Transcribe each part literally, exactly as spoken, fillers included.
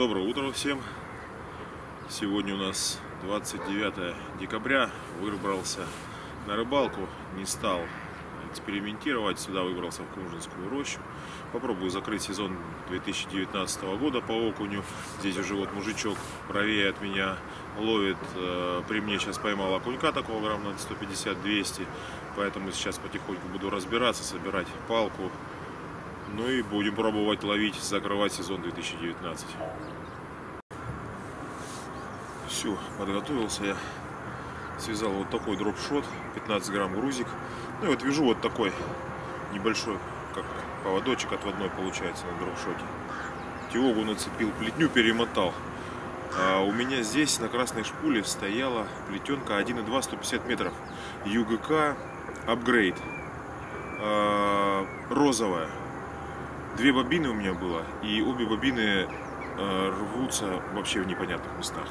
Доброе утро всем. Сегодня у нас двадцать девятое декабря. Выбрался на рыбалку, не стал экспериментировать. Сюда выбрался в Кумженскую рощу. Попробую закрыть сезон две тысячи девятнадцатого года по окуню. Здесь уже вот мужичок правее от меня ловит. При мне сейчас поймал окунька такого грамм на сто пятьдесят — двести. Поэтому сейчас потихоньку буду разбираться, собирать палку. Ну и будем пробовать ловить, закрывать сезон две тысячи девятнадцать. Все, подготовился я. Связал вот такой дропшот, пятнадцать грамм грузик. Ну и вот вяжу вот такой небольшой, как поводочек отводной получается на дропшоте. Теогу нацепил, плетню перемотал. А у меня здесь на красной шпуле стояла плетенка один и два, сто пятьдесят метров. ЮГК Апгрейд. А, розовая. Две бобины у меня было, и обе бобины э, рвутся вообще в непонятных местах.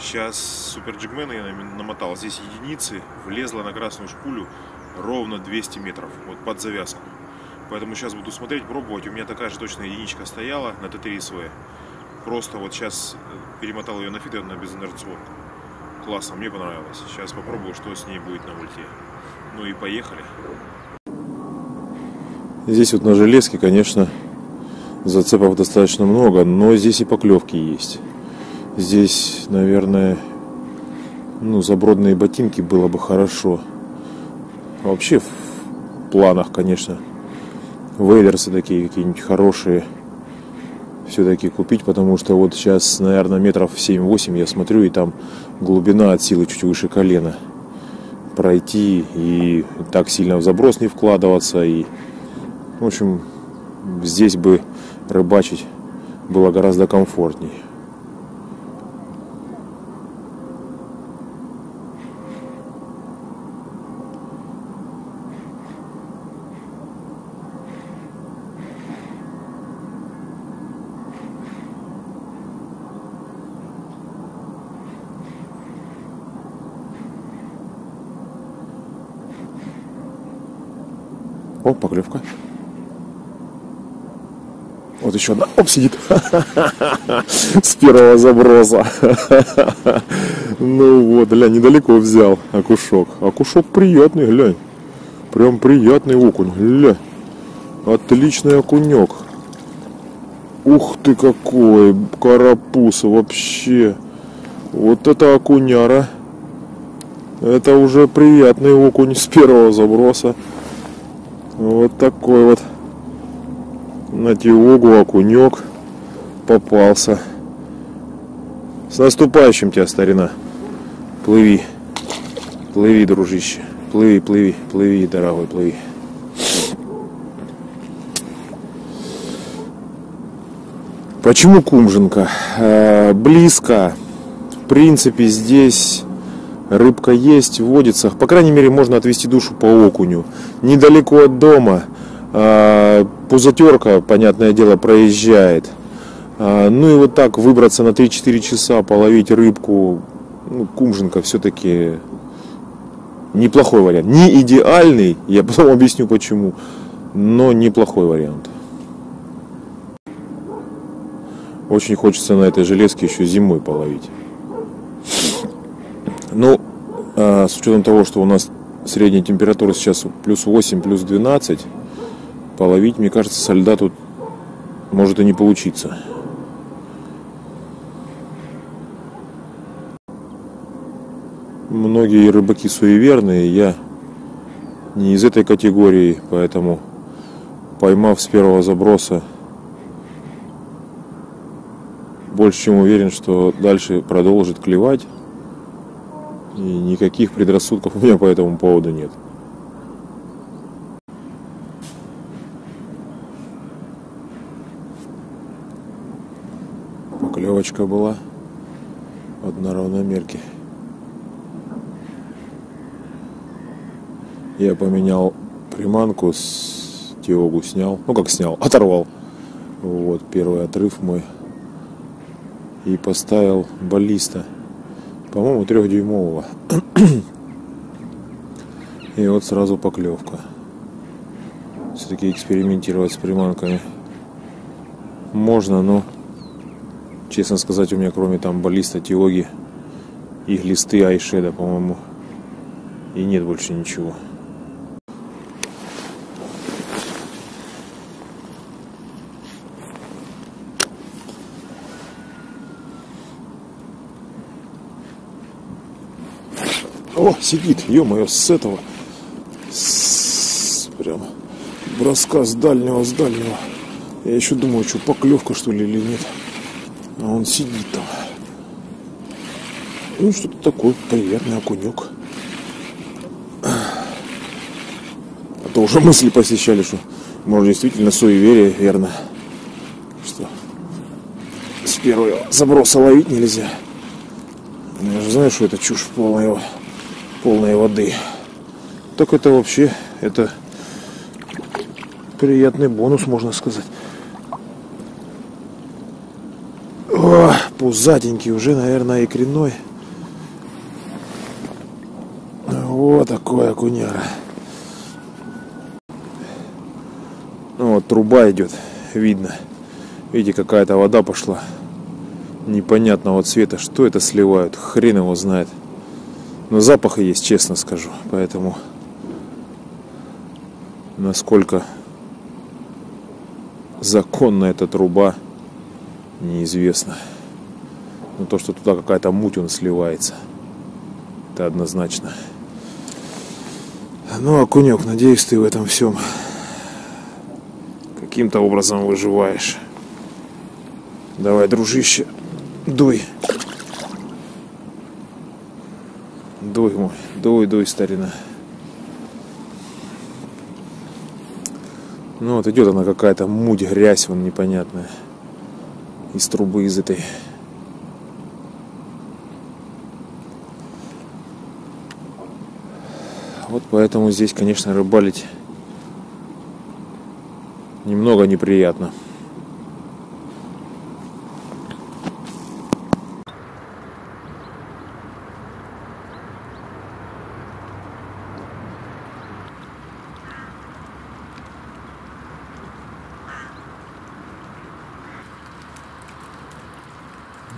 Сейчас Супер Джигмэна я намотал. Здесь единицы, влезла на красную шпулю ровно двести метров, вот под завязку. Поэтому сейчас буду смотреть, пробовать. У меня такая же точная единичка стояла на Т три эс вэ. Просто вот сейчас перемотал ее на фидер, на безинерционку. Классно, мне понравилось. Сейчас попробую, что с ней будет на мульте. Ну и поехали. Здесь вот на железке, конечно, зацепов достаточно много, но здесь и поклевки есть. Здесь, наверное, ну, забродные ботинки было бы хорошо. А вообще в планах, конечно, вейдерсы такие какие-нибудь хорошие все-таки купить, потому что вот сейчас, наверное, метров семь-восемь я смотрю, и там глубина от силы чуть выше колена. Пройти и так сильно в заброс не вкладываться, и в общем, здесь бы рыбачить было гораздо комфортней. О, поклевка. Вот еще одна. Оп, сидит. С первого заброса. Ну вот, глянь, недалеко взял окушок. Окушок приятный, глянь. Прям приятный окунь. Глянь. Отличный окунек. Ух ты какой. Карапуз вообще. Вот это окуняра. Это уже приятный окунь с первого заброса. Вот такой вот. На теогу окунек попался. С наступающим тебя, старина. Плыви. Плыви, дружище. Плыви, плыви, плыви, дорогой, плыви. Почему Кумженка? Э-э, близко. В принципе, здесь рыбка есть, водится. По крайней мере, можно отвести душу по окуню. Недалеко от дома. Пузатерка, понятное дело, проезжает. Ну и вот так выбраться на три-четыре часа, половить рыбку. Ну, Кумженка все-таки неплохой вариант. Не идеальный, я потом объясню почему, но неплохой вариант. Очень хочется на этой железке еще зимой половить. Ну, с учетом того, что у нас средняя температура сейчас плюс восемь, плюс двенадцать, половить, мне кажется, со льда тут может и не получиться. Многие рыбаки суеверные, я не из этой категории, поэтому, поймав с первого заброса, больше чем уверен, что дальше продолжит клевать. И никаких предрассудков у меня по этому поводу нет. Клевочка была от на равномерке. Я поменял приманку, с теогу снял, ну как снял, оторвал. Вот первый отрыв мой. И поставил баллиста, по-моему, трехдюймового. И вот сразу поклевка. Все-таки экспериментировать с приманками можно, но Честно сказать, у меня кроме там Баллиста, Теоги и глисты айшеда, по-моему, и нет больше ничего. О, сидит, ё-моё, с этого, с... прям броска с дальнего, с дальнего. Я еще думаю, что поклевка, что ли, или нет. А он сидит там. Ну, что-то такое, приятный окунек. А то уже мысли посещали, что, может, действительно суеверие, верно. Что с первого заброса ловить нельзя. Я же знаю, что это чушь полная, полная воды. Так это вообще, это приятный бонус, можно сказать. О, пузатенький уже, наверное, икряной. Вот такой окуняра. Ну, вот труба идет, видно. Видите, какая-то вода пошла. Непонятного цвета, что это сливают, хрен его знает. Но запах есть, честно скажу. Поэтому насколько законна эта труба, неизвестно. Но то, что туда какая-то муть он сливается, это однозначно. Ну, окунек, надеюсь, ты в этом всем каким-то образом выживаешь. Давай, дружище. Дуй. Дуй, мой. Дуй, дуй, старина. Ну вот идет она какая-то муть, грязь вон непонятная. Из трубы, из этой. Вот поэтому здесь, конечно, рыбалить немного неприятно.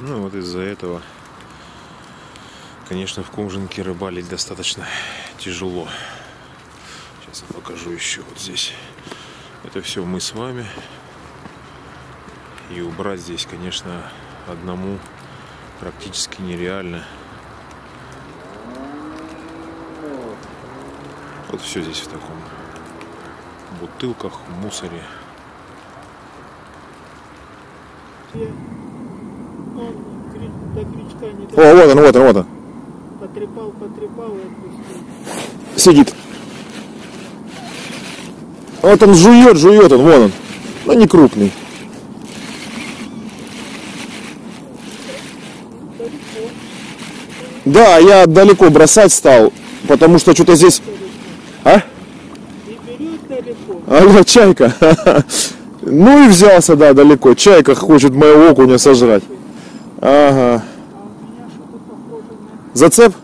Ну вот из-за этого, конечно, в Кумженке рыбалить достаточно тяжело. Сейчас я покажу еще вот здесь. Это все мы с вами. И убрать здесь, конечно, одному практически нереально. Вот все здесь в таком бутылках, мусоре. О, вот он, вот он, вот он. Потрепал, потрепал и отпустил. Сидит. Вот он жует, жует он, вон он. Но не крупный. Далеко. Да, я далеко бросать стал, потому что что-то здесь... А? Не берет далеко. А, чайка. Ну и взялся, да, далеко. Чайка хочет моего окуня сожрать. Ага. Зацеп?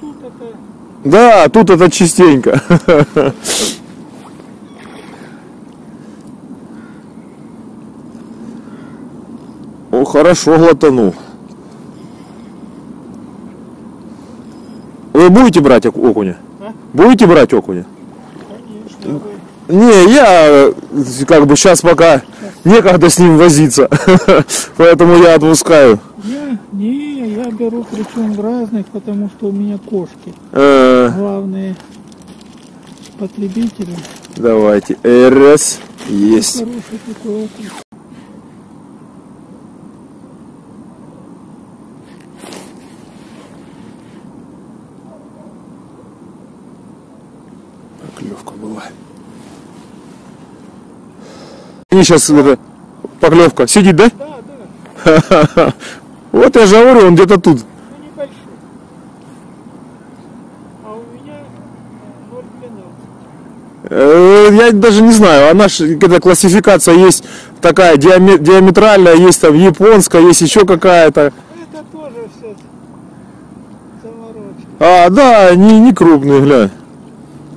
Ну, тут это... Да, тут это частенько. О, хорошо глотанул. Вы будете брать окуня? А? Будете брать окуня? Конечно. Не, я как бы сейчас пока некогда с ним возиться, поэтому я отпускаю. Я, не, я беру причем в разных, потому что у меня кошки. Э -э. Главные потребители. Давайте, РС есть. Поклевка была. И сейчас это, поклевка. Сидит, да? Да, да. Вот я же говорю, он где-то тут. Ну, небольшой. А у меня ноль двенадцать. Я даже не знаю. Она же, когда классификация есть такая диаметральная, есть там японская, есть еще какая-то. Это тоже все заморочки. А, да, не, не крупные, глянь.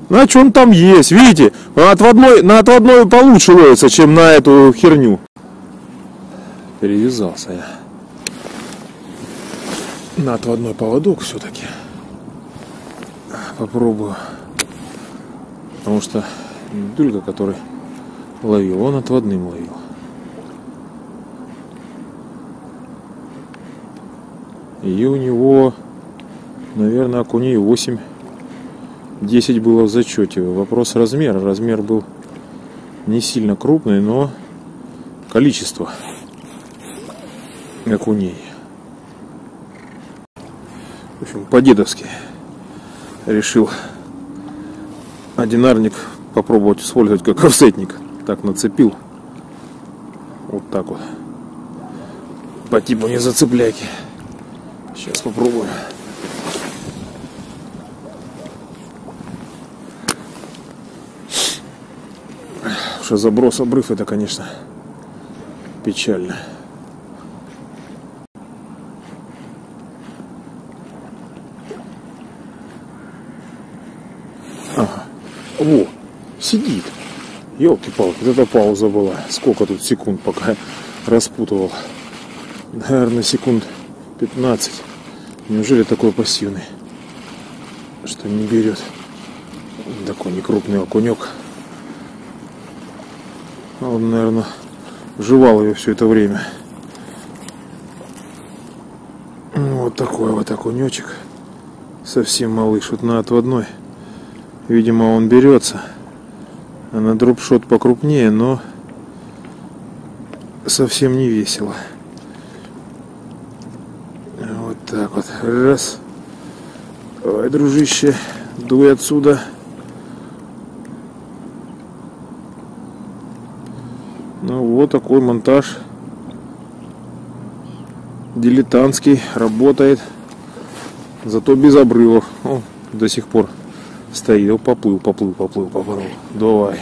Значит, он там есть, видите? На отводной, на отводной получше ловится, чем на эту херню. Перевязался я на отводной поводок все-таки. Попробую. Потому что Дульга, который ловил, он отводным ловил. И у него, наверное, окуней восемь-десять было в зачете. Вопрос размера. Размер был не сильно крупный, но количество окуней. В общем, по-дедовски решил одинарник попробовать использовать как офсетник. Так нацепил. Вот так вот. По типу не зацепляйки. Сейчас попробую. Что заброс, обрыв, это, конечно, печально. Ага. Во, сидит. Ёлки-палки, вот эта пауза была. Сколько тут секунд, пока распутывал. Наверное, секунд пятнадцать. Неужели такой пассивный, что не берет? Такой некрупный окунек. Он, наверное, жевал ее все это время. Вот такой вот окунечек. Совсем малыш. Вот на отводной. Видимо, он берется. А на дропшот покрупнее, но совсем не весело. Вот так вот. Раз. Давай, дружище, дуй отсюда. Ну вот такой монтаж дилетантский, работает, зато без обрывов. О, до сих пор стоит. О, поплыл, поплыл, поплыл, поплыл. Давай.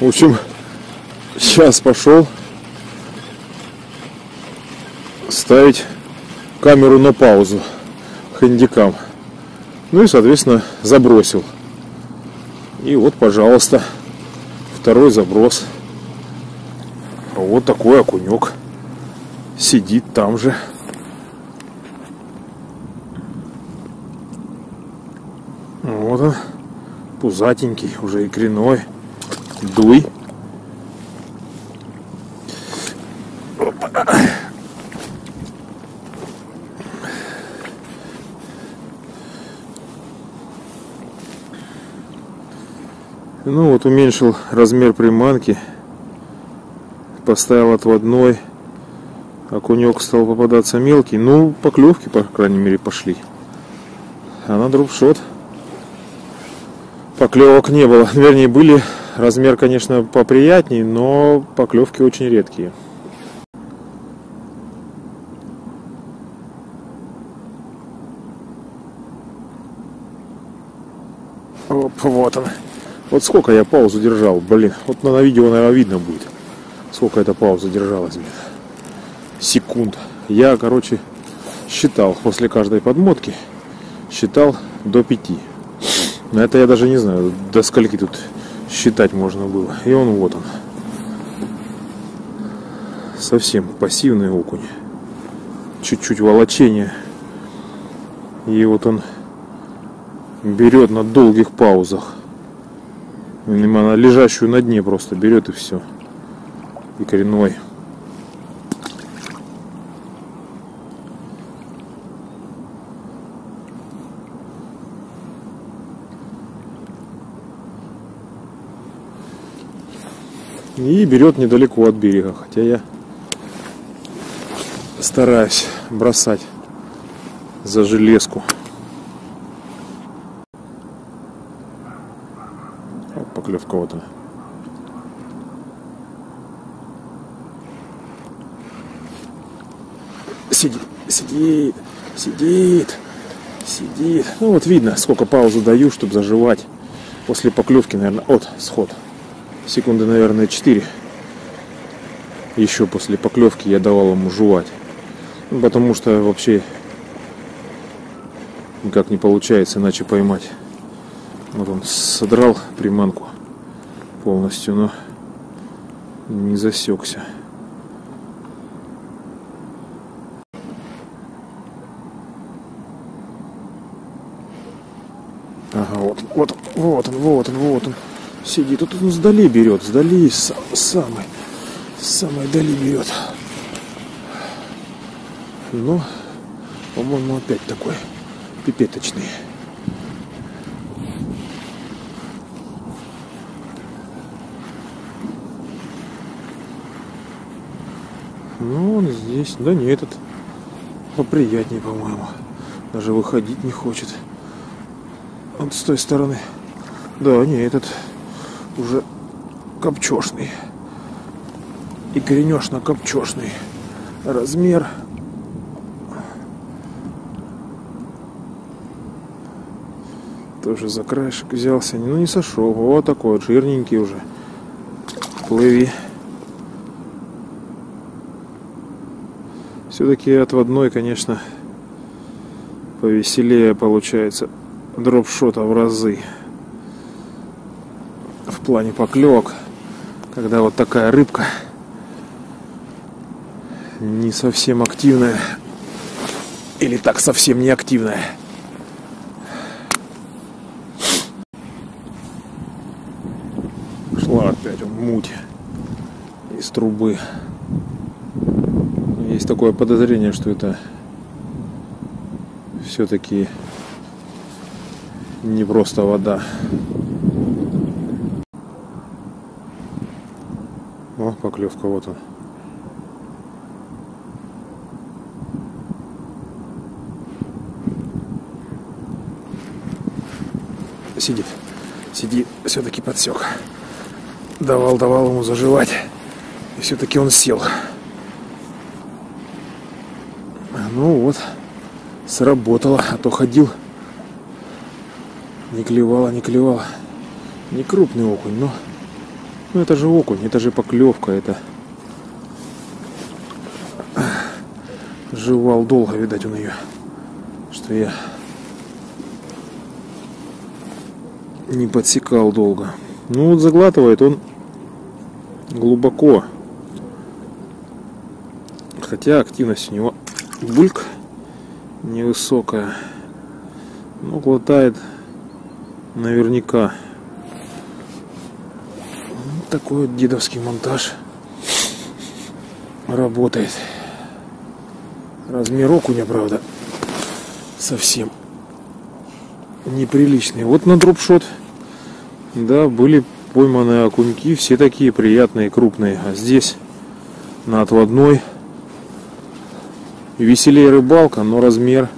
В общем, сейчас пошел ставить камеру на паузу хэндикам. Ну и, соответственно, забросил. И вот, пожалуйста, второй заброс. Вот такой окунек. Сидит там же. Вот он. Пузатенький, уже икриной. Дуй. Опа. Ну вот, уменьшил размер приманки, поставил отводной, окунек стал попадаться мелкий. Ну, поклевки, по крайней мере, пошли. А на дропшот поклевок не было. Вернее, были. Размер, конечно, поприятней, но поклевки очень редкие. Оп, вот он. Вот сколько я паузу держал, блин. Вот на видео, наверное, видно будет, сколько эта пауза держалась, блин. Секунд. Я, короче, считал после каждой подмотки, считал до пяти. Но это я даже не знаю, до скольки тут считать можно было. И он, вот он. Совсем пассивный окунь. Чуть-чуть волочение. И вот он берет на долгих паузах. Она лежащую на дне просто берет, и все. И коренной. И берет недалеко от берега, хотя я стараюсь бросать за железку. Поклевка вот она. Сидит, сидит, сидит, сидит. Ну вот видно, сколько паузу даю, чтобы заживать. После поклевки, наверное, от сход. секунды, наверное, четыре. Еще после поклевки я давал ему жевать. Ну, потому что вообще никак не получается иначе поймать. Вот он содрал приманку полностью, но не засекся. Ага, вот, вот, вот он, вот он, вот он сидит. Вот он сдали берет, сдали сам, самый, самый дали берет. Но, по-моему, опять такой пипеточный. Ну, он здесь, да не этот, поприятнее, по-моему. Даже выходить не хочет. Вот с той стороны. Да, не, этот уже копчёшный. И коренёшно-копчёшный. Размер. Тоже за краешек взялся. Ну, не сошел. Вот такой вот, жирненький уже. Плыви. Все-таки отводной, конечно, повеселее получается. Дропшота в разы в плане поклевок, когда вот такая рыбка не совсем активная или так совсем не активная. Шла опять муть из трубы. Есть такое подозрение, что это все-таки не просто вода. О, поклевка, вот он. Сидит. Сидит. Все-таки подсек. Давал, давал ему заживать. И все-таки он сел. Ну вот, сработало. А то ходил. Не клевала, не клевала. Не крупный окунь, но... Ну это же окунь, это же поклевка, это... Жевал долго, видать, он ее. Что я... Не подсекал долго. Ну вот заглатывает он глубоко. Хотя активность у него бульк невысокая. Но глотает... Наверняка. Такой вот дедовский монтаж работает. Размер окуня, правда, совсем неприличный. Вот на дропшот, да, были пойманы окуньки, все такие приятные, крупные. А здесь на отводной веселее рыбалка, но размер...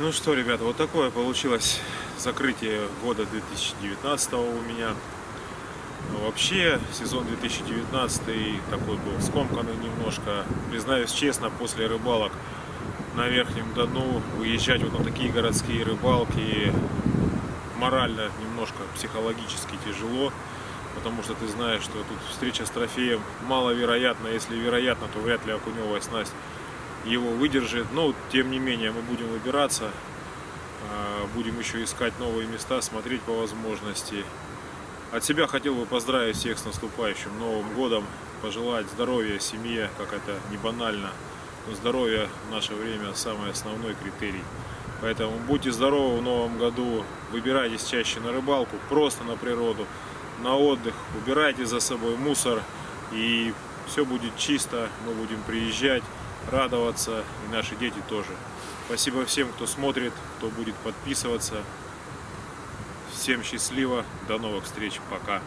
Ну что, ребята, вот такое получилось закрытие года две тысячи девятнадцатого у меня. Вообще, сезон две тысячи девятнадцатый такой был скомканный немножко. Признаюсь честно, после рыбалок на Верхнем Дону выезжать вот на такие городские рыбалки морально, немножко психологически тяжело. Потому что ты знаешь, что тут встреча с трофеем маловероятна. Если вероятно, то вряд ли окуневая снасть его выдержит, но тем не менее мы будем выбираться, будем еще искать новые места, смотреть по возможности. От себя хотел бы поздравить всех с наступающим Новым годом, пожелать здоровья семье, как это не банально, но здоровье в наше время самый основной критерий. Поэтому будьте здоровы в Новом году, выбирайтесь чаще на рыбалку, просто на природу, на отдых, убирайте за собой мусор, и все будет чисто, мы будем приезжать, радоваться, и наши дети тоже. Спасибо всем, кто смотрит, кто будет подписываться. Всем счастливо, до новых встреч, пока.